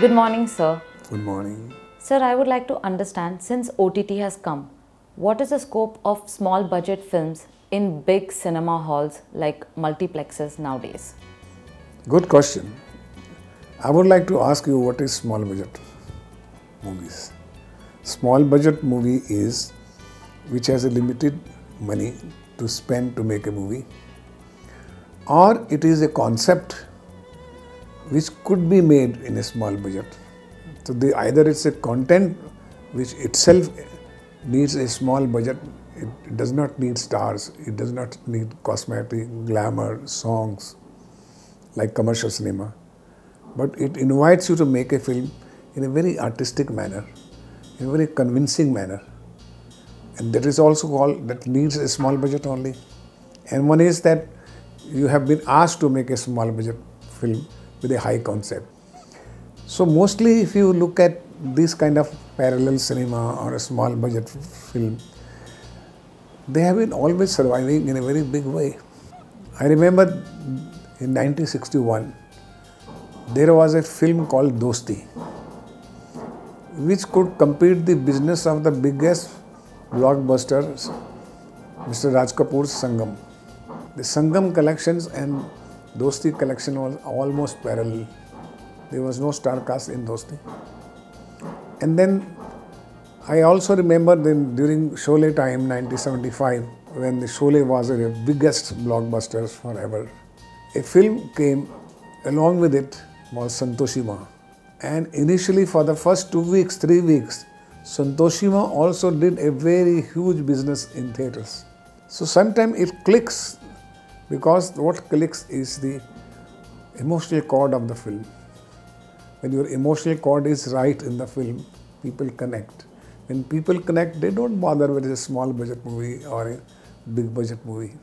Good morning, sir. Good morning. Sir, I would like to understand, since OTT has come, what is the scope of small budget films in big cinema halls like multiplexes nowadays? Good question. I would like to ask you, what is small budget movies? Small budget movie is which has a limited money to spend to make a movie, or it is a concept which could be made in a small budget. So either it's a content which itself needs a small budget. It does not need stars, it does not need cosmetic, glamour, songs like commercial cinema. But it invites you to make a film in a very artistic manner, in a very convincing manner. And that is also called, that needs a small budget only. And one is that you have been asked to make a small budget film with a high concept. So mostly if you look at this kind of parallel cinema or a small budget film, they have been always surviving in a very big way. I remember in 1961, there was a film called Dosti, which could compete the business of the biggest blockbuster, Mr. Raj Kapoor's Sangam. The Sangam collections and Dosti collection was almost parallel. There was no star cast in Dosti. And then I also remember then during Sholay time, 1975, when the Sholay was the biggest blockbuster forever, a film came along with it was Santoshi Ma. And initially for the first 2 weeks, 3 weeks, Santoshi Ma also did a very huge business in theatres. So sometimes it clicks, because what clicks is the emotional chord of the film. When your emotional chord is right in the film, people connect. When people connect, they don't bother whether it's a small budget movie or a big budget movie.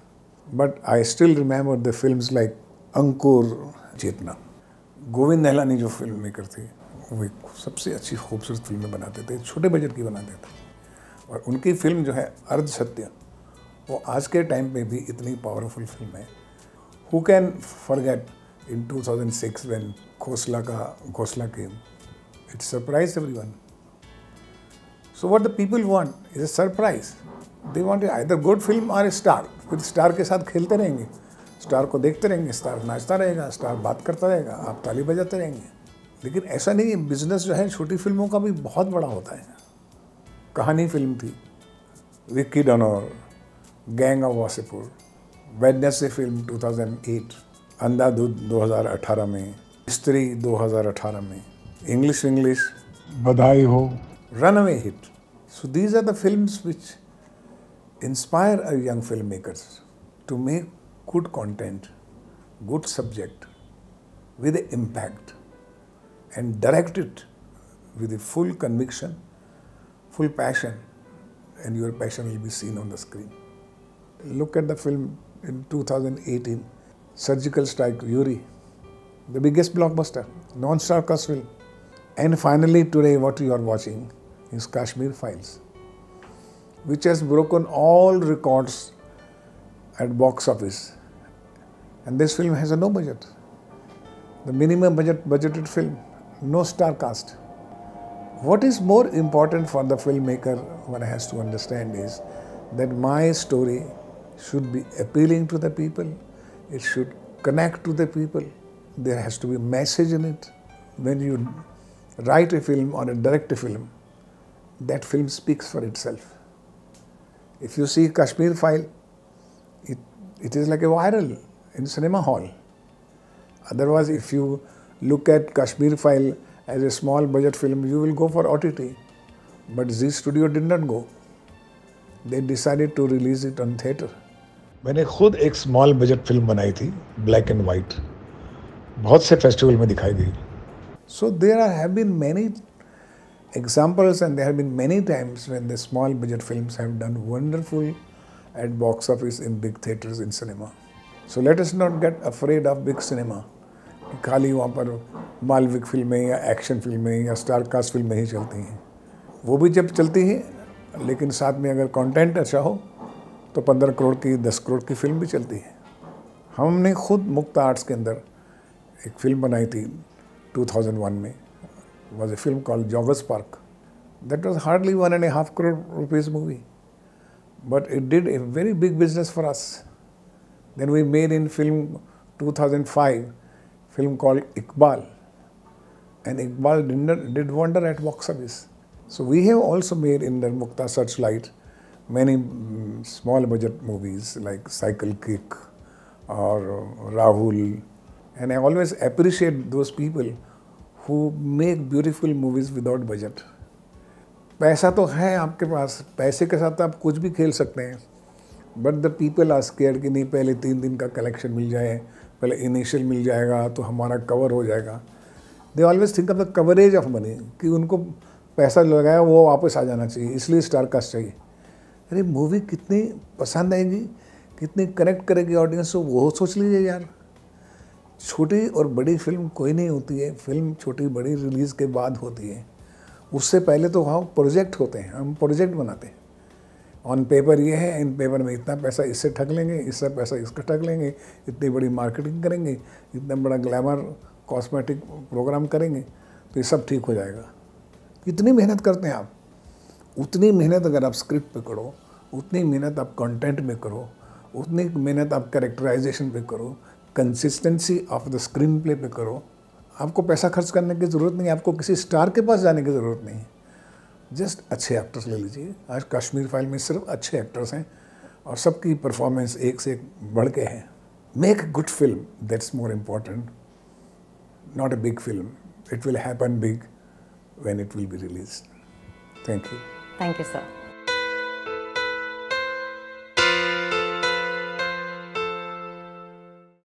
But I still remember the films like Ankur, Jetna. Govind Nihalani जो film maker थे, वो सबसे अच्छी खूबसूरत फिल्में बनाते थे, छोटे बजट की बनाते थे। और उनकी फिल्म जो है अर्धसत्य, वो आज के टाइम में भी इतनी पावरफुल फिल्म है। Who can forget in 2006 when Khosla came? It surprised everyone. So what the people want is a surprise. They want either good film or a star. फिर स्टार के साथ खेलते रहेंगे। स्टार को देखते रहेंगे, स्टार नाचता रहेगा, स्टार बात करता रहेगा, आप ताली बजाते रहेंगे। लेकिन ऐसा नहीं है, बिजनेस जो है छोटी फिल्मों का भी बहुत बड़ा होता है। कहानी फिल्म थी, Vicky donor, gang of Wasseypur, Wednesday film 2008, Andhadhun 2018 में, हिस्ट्री 2018 में, English English, Badhaai Ho, run away hit. So these are the films which inspire a young film makers to make good content, good subject, with impact, and direct it with a full conviction, full passion, and your passion will be seen on the screen. Look at the film in 2018, Surgical Strike, Uri, the biggest blockbuster, non-star cast film. And finally today what you are watching is Kashmir Files, which has broken all records at box office. And this film has a no budget. The minimum budgeted film, no star cast. What is more important for the filmmaker, one has to understand, is that my story should be appealing to the people. It should connect to the people. There has to be a message in it. When you write a film or direct a film, that film speaks for itself. If you see Kashmir Files, it is like a viral in cinema hall. Otherwise, if you look at Kashmir Files as a small budget film, you will go for OTT. But Zee Studio did not go. They decided to release it on theatre. I made a small budget film, black and white. It was shown in many festivals. So there have been many examples, and there have been many times when the small budget films have done wonderful at box office, in big theatres, in cinema. So let us not get afraid of big cinema. खाली वहाँ पर मालविक फिल्में या action फिल्में या star cast फिल्में ही चलती हैं। वो भी जब चलती हैं, लेकिन साथ में अगर कंटेंट अच्छा हो, तो 15 करोड़ की, 10 करोड़ की फिल्म भी चलती है। हमने खुद मुक्ता आर्ट्स के अंदर एक फिल्म बनाई थी 2001 में, was a film called Joggers Park. That was hardly 1.5 crore rupees movie. But it did a very big business for us. Then we made in film 2005, a film called Iqbal. And Iqbal did wonder at box office. So we have also made in the Mukta Searchlight many small budget movies like Cycle Kick or Rahul. And I always appreciate those people who make beautiful movies without budget. पैसा तो है आपके पास, पैसे के साथ आप कुछ भी खेल सकते हैं, but the people are scared कि नहीं पहले 3 दिन का collection मिल जाए, पहले initial मिल जाएगा तो हमारा cover हो जाएगा. They always think of the coverage of money कि उनको पैसा लगाया वो वापस आ जाना चाहिए, इसलिए starcast चाहिए. अरे मूवी कितनी पसंद आएगी, कितनी कनेक्ट करेगी ऑडियंस को वो सोच लीजिए यार. छोटी और बड़ी फिल्म कोई नहीं होती है, फिल्म छोटी बड़ी रिलीज़ के बाद होती है. उससे पहले तो वहाँ प्रोजेक्ट होते हैं, हम प्रोजेक्ट बनाते हैं. ऑन पेपर ये है, इन पेपर में इतना पैसा इससे ठग लेंगे, इससे पैसा इसका ठग लेंगे, इतनी बड़ी मार्केटिंग करेंगे, इतना बड़ा ग्लैमर कॉस्मेटिक प्रोग्राम करेंगे तो ये सब ठीक हो जाएगा. कितनी मेहनत करते हैं आप, उतनी मेहनत अगर आप स्क्रिप्ट पे करो, उतनी मेहनत आप कंटेंट में करो, उतनी मेहनत आप कैरेक्टराइजेशन पे करो, consistency of the screenplay पे करो. आपको पैसा खर्च करने की ज़रूरत नहीं है, आपको किसी स्टार के पास जाने की ज़रूरत नहीं है. जस्ट अच्छे एक्टर्स ले लीजिए. आज कश्मीर फाइल में सिर्फ अच्छे एक्टर्स हैं और सबकी परफॉर्मेंस एक से एक बढ़ के है. Make a good film, that's more important, not a big film. It will happen big when it will be release. Thank you. Thank you sir.